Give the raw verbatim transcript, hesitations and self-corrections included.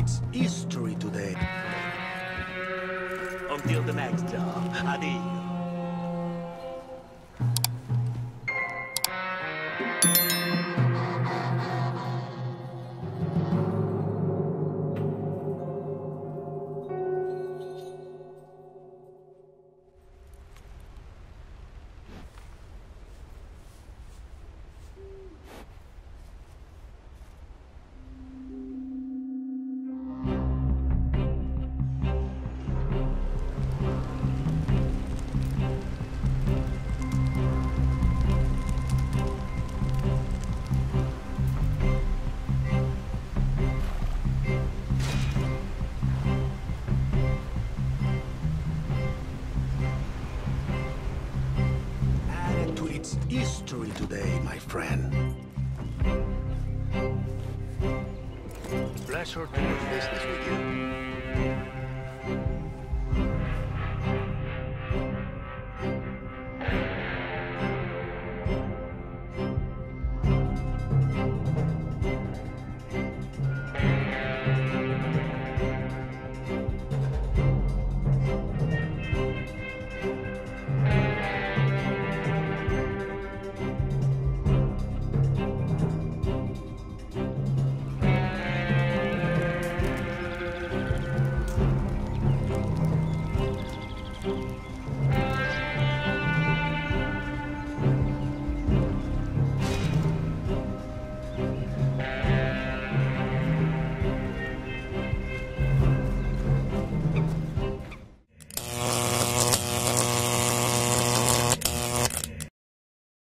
It's history today. Until the next job, adieu. History today, my friend. Pleasure doing business with you.